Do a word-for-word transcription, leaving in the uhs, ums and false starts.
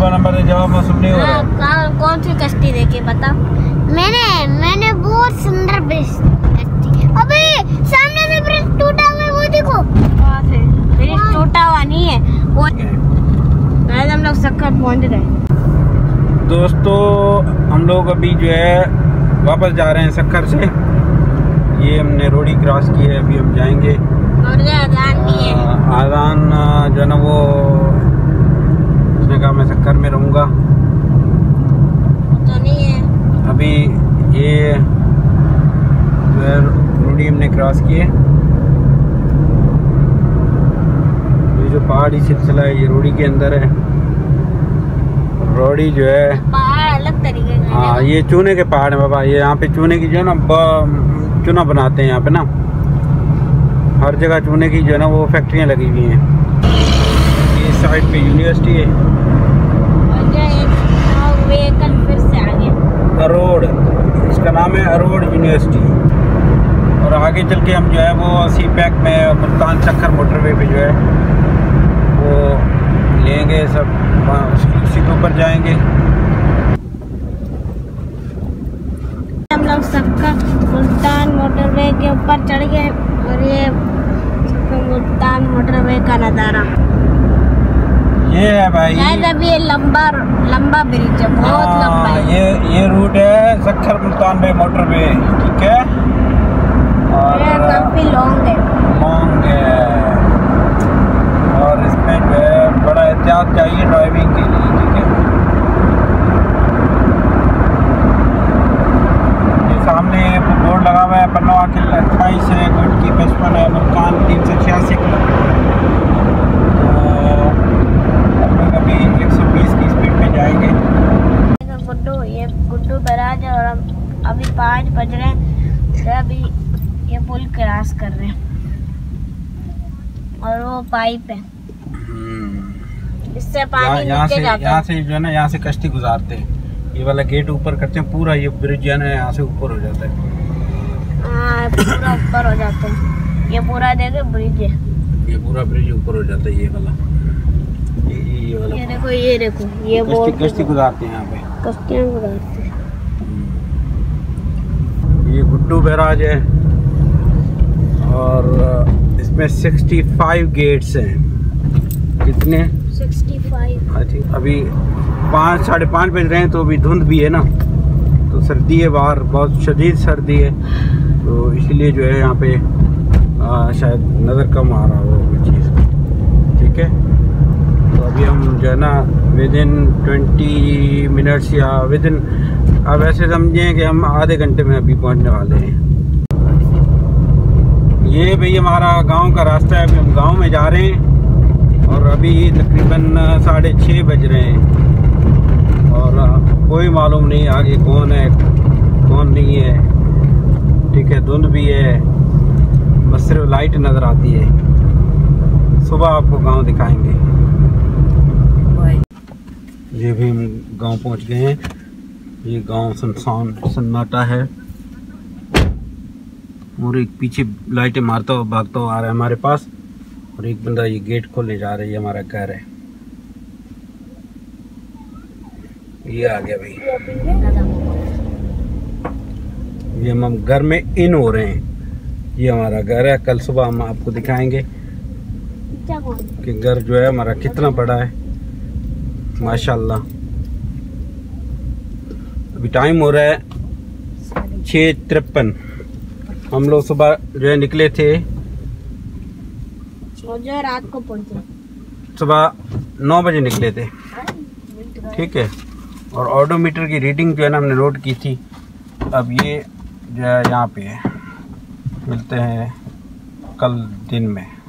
बार number दे, जवाब मौसम नहीं हो रहा। कौन सी कश्ती देखी बता? मैंने मैंने बहुत सुंदर ब्रिज देखी। अबे सामने से ब्रिज टूटा हुआ है, वो देखो। वहाँ से ब्रिज टूटा हुआ नहीं है वो। आज हम लोग सक्कर पहुँच गए। दोस्तों हम लोग अभी जो है वापस जा रहे हैं सक्कर से। ये हमने रोडी क्रॉस की है, अभी हम जाएंगे। आज़ान भी है। आज़ान जो है ना वो, उसने कहा मैं सक्कर में रहूँगा तो नहीं है। अभी ये जो है रोडी हमने क्रॉस की है, ये जो पहाड़ी सिलसिला है ये रोडी के अंदर है। रोडी जो है पहाड़ अलग तरीके का। हाँ ये चूने के पहाड़ है बाबा। ये यहाँ पे चूने की जो है ना चूना बनाते हैं यहाँ पे ना, हर जगह चूने की जो है ना वो फैक्ट्रियाँ लगी हुई हैं। इस साइड पे यूनिवर्सिटी है। अरोड़, इसका नाम है अरोड़ यूनिवर्सिटी। और आगे चल के हम जो है वो सी पैक में मुल्तान चक्कर मोटरवे पे जो है वो लेंगे सब, उसी के ऊपर जाएंगे। हम लोग सबका मुल्तान मोटरवे के ऊपर चढ़ गए और ये मुल्तान मोटरवे का नज़ारा ये है भाई। अब ये लंबा लंबा ब्रिज है, बहुत आ, लंबा है। ये ये रूट है सक्कर मुल्तान भाई मोटरवे, ठीक है। और ये काफी लॉन्ग है, लॉन्ग है और इसमें जो है बड़ा एहतियात चाहिए ड्राइविंग के लिए, ठीक है। ये सामने बोर्ड लगा हुआ है पन्नवा के अट्ठाईस है, की पचपन है, मुल्तान तीन सौ छियासी किलोमीटर। अभी एक सौ बीस की स्पीड पे जाएंगे। गुड्डू, ये गुड्डू बराज है और हम अभी पाँच बज रहे हैं तो अभी ये पुल क्रॉस कर रहे हैं और वो पाइप है, इससे पानी नीचे जाता है। यहाँ से जो है ना, यहाँ से कश्ती गुजारते हैं। ये वाला गेट ऊपर करते हैं, पूरा ये ब्रिज जो है ना यहाँ से ऊपर हो जाता है। आ, पूरा ऊपर हो जाता है। ये पूरा देखो ब्रिज है, ये पूरा ब्रिज ऊपर हो जाता है। ये वाला ये ये वाला ये देखो, ये देखो, ये बोर्ड कश्ती गुजारते हैं यहाँ पे, कश्तियाँ गुजारते हैं। ये गुड्डू बैराज है और इसमें पैंसठ गेट्स हैं। कितने? पैंसठ। आई थिंक अभी पाँच साढ़े पाँच बज रहे हैं तो अभी धुंध भी है ना, तो सर्दी है बाहर, बहुत शदीद सर्दी है, तो इसलिए जो है यहाँ पे आ, शायद नज़र कम आ रहा हो कोई चीज़, ठीक है। तो अभी हम जो है ना विद इन ट्वेंटी मिनट्स या विद इन, अब ऐसे समझें कि हम आधे घंटे में अभी पहुँचने वाले हैं। ये भाई हमारा गांव का रास्ता है, अभी हम गांव में जा रहे हैं और अभी तकरीबन साढ़े छः बज रहे हैं और कोई मालूम नहीं आगे कौन है कौन नहीं है, ठीक है। धुंध भी है, बस सिर्फ लाइट नज़र आती है। सुबह आपको गांव दिखाएंगे। ये भी हम गांव पहुंच गए हैं। ये गांव सुनसान सन्नाटा है और एक पीछे लाइटें मारता हुआ भागता हुआ आ रहा है हमारे पास, और एक बंदा ये गेट खोलने जा रहा है। ये हमारा घर है, ये आ गया भाई। ये हम घर में इन हो रहे हैं। ये हमारा घर है, कल सुबह हम आपको दिखाएंगे कि घर जो है हमारा कितना बड़ा है, माशाल्लाह। अभी टाइम हो रहा है छः तिरपन। हम लोग सुबह जो है निकले थे, रात को पहुंचे, सुबह नौ बजे निकले थे, ठीक है। और ऑडोमीटर की रीडिंग जो है ना हमने नोट की थी। अब ये जो है यहाँ पे है। मिलते हैं कल दिन में।